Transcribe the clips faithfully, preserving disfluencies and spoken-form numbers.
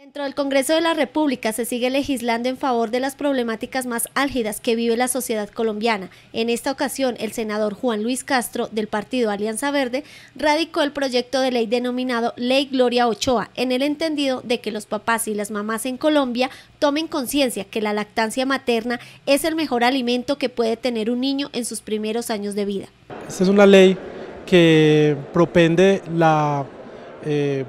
Dentro del Congreso de la República se sigue legislando en favor de las problemáticas más álgidas que vive la sociedad colombiana. En esta ocasión, el senador Juan Luis Castro, del partido Alianza Verde, radicó el proyecto de ley denominado Ley Gloria Ochoa, en el entendido de que los papás y las mamás en Colombia tomen conciencia que la lactancia materna es el mejor alimento que puede tener un niño en sus primeros años de vida. Esta es una ley que propende la... Eh,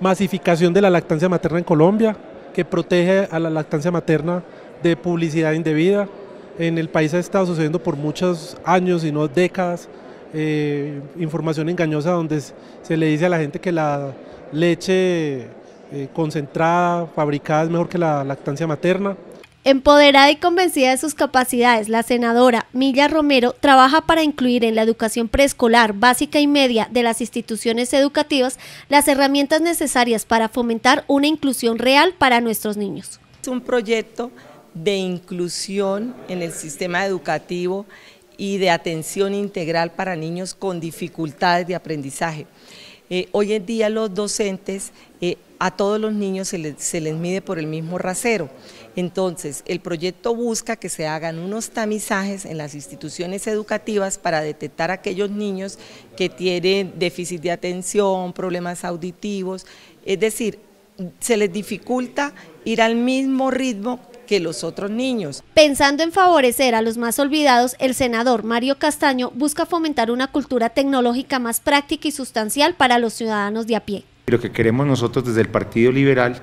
masificación de la lactancia materna en Colombia, que protege a la lactancia materna de publicidad indebida. En el país ha estado sucediendo por muchos años y no décadas, eh, información engañosa donde se le dice a la gente que la leche eh, concentrada, fabricada es mejor que la lactancia materna. Empoderada y convencida de sus capacidades, la senadora Milla Romero trabaja para incluir en la educación preescolar, básica y media de las instituciones educativas las herramientas necesarias para fomentar una inclusión real para nuestros niños. Es un proyecto de inclusión en el sistema educativo y de atención integral para niños con dificultades de aprendizaje. Eh, hoy en día los docentes, eh, a todos los niños se les, se les mide por el mismo rasero. Entonces, el proyecto busca que se hagan unos tamizajes en las instituciones educativas para detectar a aquellos niños que tienen déficit de atención, problemas auditivos, es decir, se les dificulta ir al mismo ritmo que los otros niños. Pensando en favorecer a los más olvidados, el senador Mario Castaño busca fomentar una cultura tecnológica más práctica y sustancial para los ciudadanos de a pie. Lo que queremos nosotros desde el Partido Liberal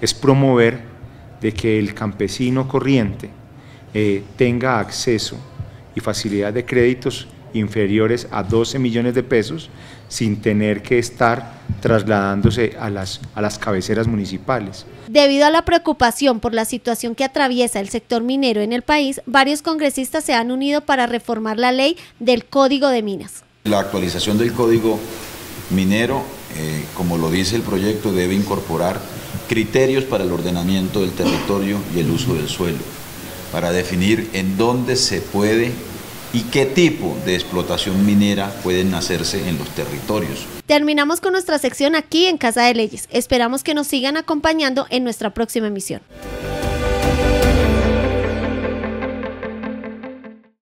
es promover de que el campesino corriente eh, tenga acceso y facilidad de créditos inferiores a doce millones de pesos sin tener que estar trasladándose a las, a las cabeceras municipales. Debido a la preocupación por la situación que atraviesa el sector minero en el país, varios congresistas se han unido para reformar la ley del Código de Minas. La actualización del Código Minero, eh, como lo dice el proyecto, debe incorporar criterios para el ordenamiento del territorio y el uso del suelo, para definir en dónde se puede y qué tipo de explotación minera pueden hacerse en los territorios. Terminamos con nuestra sección aquí en Casa de Leyes. Esperamos que nos sigan acompañando en nuestra próxima emisión.